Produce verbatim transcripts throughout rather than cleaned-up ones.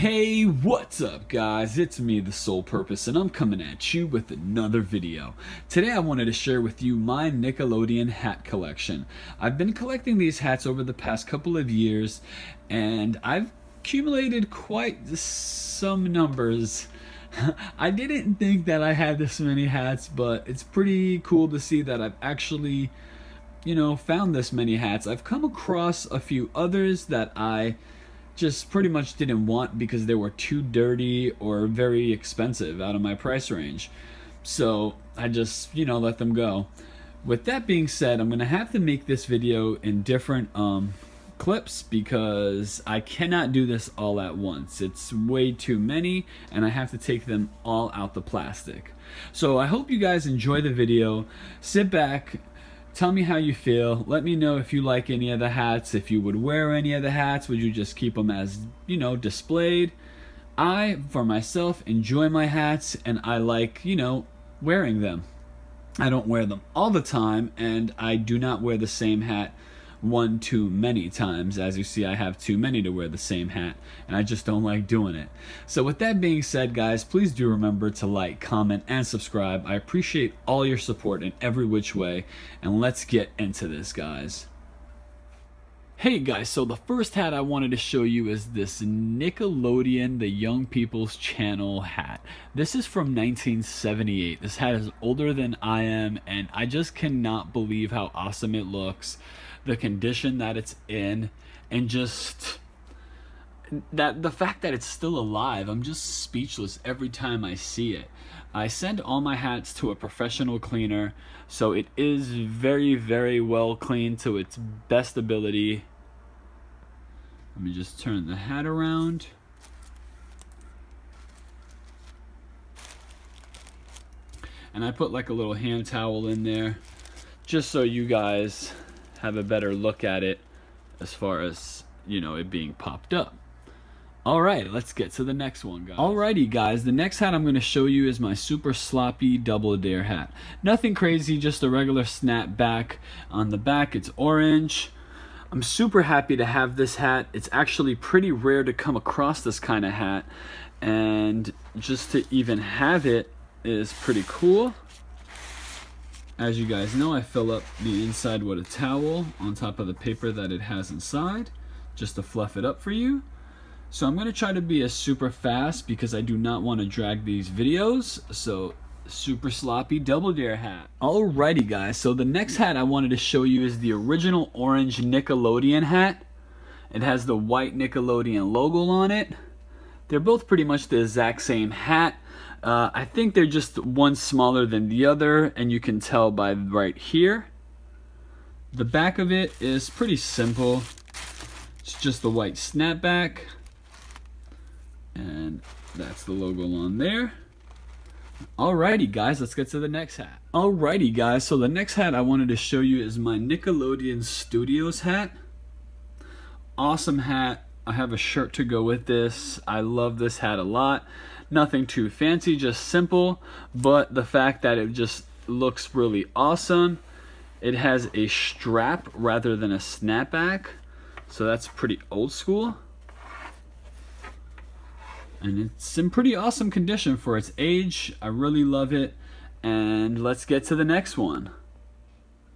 Hey, what's up guys? It's me, the Soul Purpose, and I'm coming at you with another video. Today I wanted to share with you my Nickelodeon hat collection. I've been collecting these hats over the past couple of years, and I've accumulated quite some numbers. I didn't think that I had this many hats, but it's pretty cool to see that I've actually, you know, found this many hats. I've come across a few others that I just pretty much didn't want because they were too dirty or very expensive out of my price range. So I just, you know, let them go. With that being said, I'm gonna have to make this video in different um, clips because I cannot do this all at once. It's way too many and I have to take them all out the plastic. So I hope you guys enjoy the video. Sit back, tell me how you feel. Let me know if you like any of the hats, if you would wear any of the hats, would you just keep them as, you know, displayed. I, for myself, enjoy my hats and I like, you know, wearing them. I don't wear them all the time and I do not wear the same hat one too many times. As you see, I have too many to wear the same hat and I just don't like doing it. So with that being said, guys, please do remember to like, comment, and subscribe. I appreciate all your support in every which way, and let's get into this, guys. Hey guys, so the first hat I wanted to show you is this Nickelodeon The Young People's Channel hat. This is from nineteen seventy-eight. This hat is older than I am and I just cannot believe how awesome it looks, the condition that it's in, and just that the fact that it's still alive. I'm just speechless every time I see it. I send all my hats to a professional cleaner, so it is very, very well cleaned to its best ability. Let me just turn the hat around. And I put like a little hand towel in there just so you guys have a better look at it as far as, you know, it being popped up. All right, let's get to the next one, guys. Alrighty, guys, the next hat I'm going to show you is my super sloppy Double Dare hat. Nothing crazy, just a regular snap back on the back. It's orange. I'm super happy to have this hat. It's actually pretty rare to come across this kind of hat, and just to even have it is pretty cool. As you guys know, I fill up the inside with a towel on top of the paper that it has inside, just to fluff it up for you. So I'm going to try to be as super fast because I do not want to drag these videos. So super sloppy Double Dare hat. Alrighty guys, so the next hat I wanted to show you is the original orange Nickelodeon hat. It has the white Nickelodeon logo on it. They're both pretty much the exact same hat. Uh, I think they're just one smaller than the other, and you can tell by right here. The back of it is pretty simple. It's just the white snapback. And that's the logo on there. Alrighty guys, let's get to the next hat. Alrighty guys, so the next hat I wanted to show you is my Nickelodeon Studios hat. Awesome hat. I have a shirt to go with this. I love this hat a lot. Nothing too fancy, just simple, but the fact that it just looks really awesome. It has a strap rather than a snapback, so that's pretty old school. And it's in pretty awesome condition for its age. I really love it. And let's get to the next one.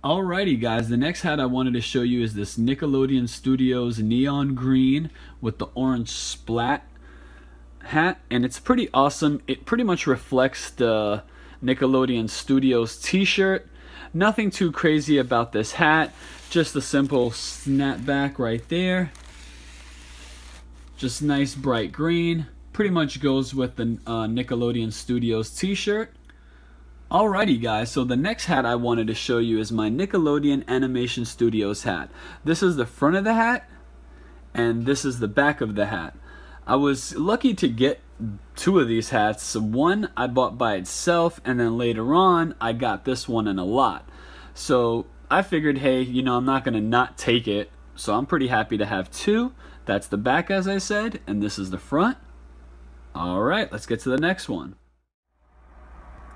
Alrighty guys, the next hat I wanted to show you is this Nickelodeon Studios neon green with the orange splat hat. And it's pretty awesome. It pretty much reflects the Nickelodeon Studios t-shirt. Nothing too crazy about this hat. Just a simple snapback right there. Just nice bright green. Pretty much goes with the uh, Nickelodeon Studios t-shirt. Alrighty guys, so the next hat I wanted to show you is my Nickelodeon Animation Studios hat. This is the front of the hat, and this is the back of the hat. I was lucky to get two of these hats. One I bought by itself, and then later on I got this one in a lot. So I figured, hey, you know, I'm not gonna not take it, so I'm pretty happy to have two. That's the back, as I said, and this is the front. Alright, let's get to the next one.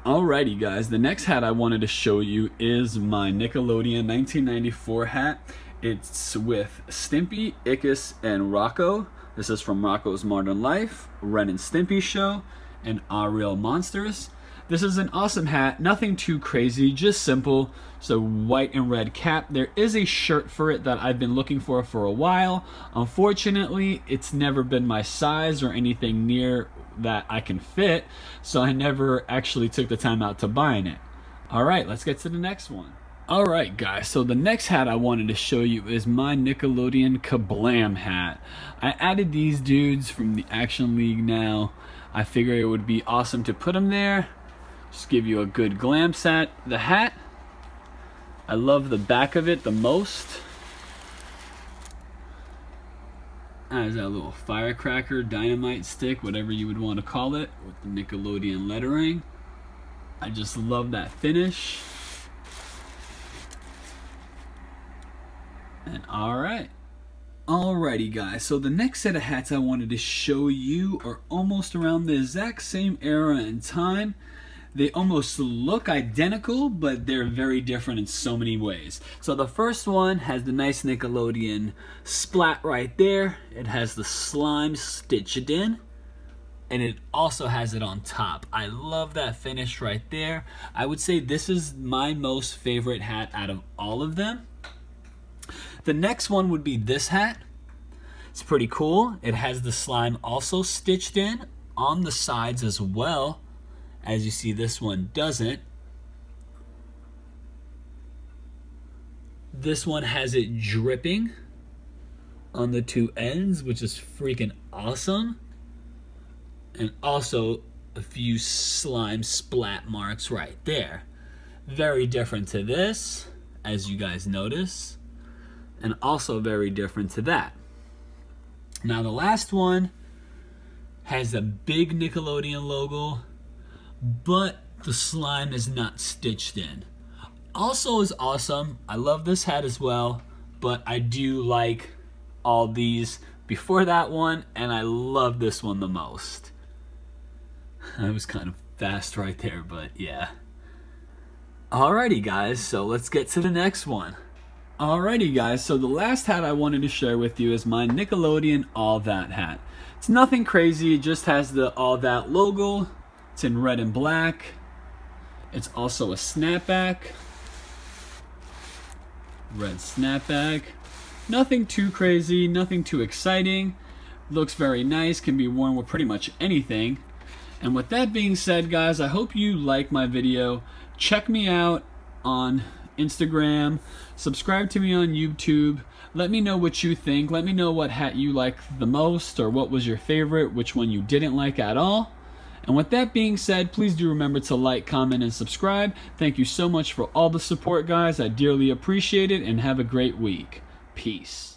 Alrighty guys, the next hat I wanted to show you is my Nickelodeon nineteen ninety-four hat. It's with Stimpy, Ickis, and Rocco. This is from Rocco's Modern Life, Ren and Stimpy Show, and Are Real Monsters. This is an awesome hat, nothing too crazy, just simple. So white and red cap. There is a shirt for it that I've been looking for for a while. Unfortunately, it's never been my size or anything near that I can fit, so I never actually took the time out to buying it. All right, let's get to the next one. All right, guys, so the next hat I wanted to show you is my Nickelodeon Kablam hat. I added these dudes from the Action League Now. I figure it would be awesome to put them there. Just give you a good glance at the hat. I love the back of it the most. Has that little firecracker, dynamite stick, whatever you would want to call it, with the Nickelodeon lettering. I just love that finish. And all right. Alrighty guys, so the next set of hats I wanted to show you are almost around the exact same era and time. They almost look identical, but they're very different in so many ways. So the first one has the nice Nickelodeon splat right there. It has the slime stitched in, and it also has it on top. I love that finish right there. I would say this is my most favorite hat out of all of them. The next one would be this hat. It's pretty cool. It has the slime also stitched in on the sides as well. As you see, this one doesn't. This one has it dripping on the two ends, which is freaking awesome. And also a few slime splat marks right there. Very different to this, as you guys notice, and also very different to that. Now the last one has a big Nickelodeon logo, but the slime is not stitched in. Also is awesome. I love this hat as well, but I do like all these before that one, and I love this one the most. I was kind of fast right there, but yeah. Alrighty guys, so let's get to the next one. Alrighty guys, so the last hat I wanted to share with you is my Nickelodeon All That hat. It's nothing crazy, it just has the All That logo. It's in red and black. It's also a snapback. Red snapback. Nothing too crazy, nothing too exciting. Looks very nice, can be worn with pretty much anything. And with that being said, guys, I hope you like my video. Check me out on Instagram. Subscribe to me on YouTube. Let me know what you think. Let me know what hat you liked the most, or what was your favorite, which one you didn't like at all. And with that being said, please do remember to like, comment, and subscribe. Thank you so much for all the support, guys. I dearly appreciate it, and have a great week. Peace.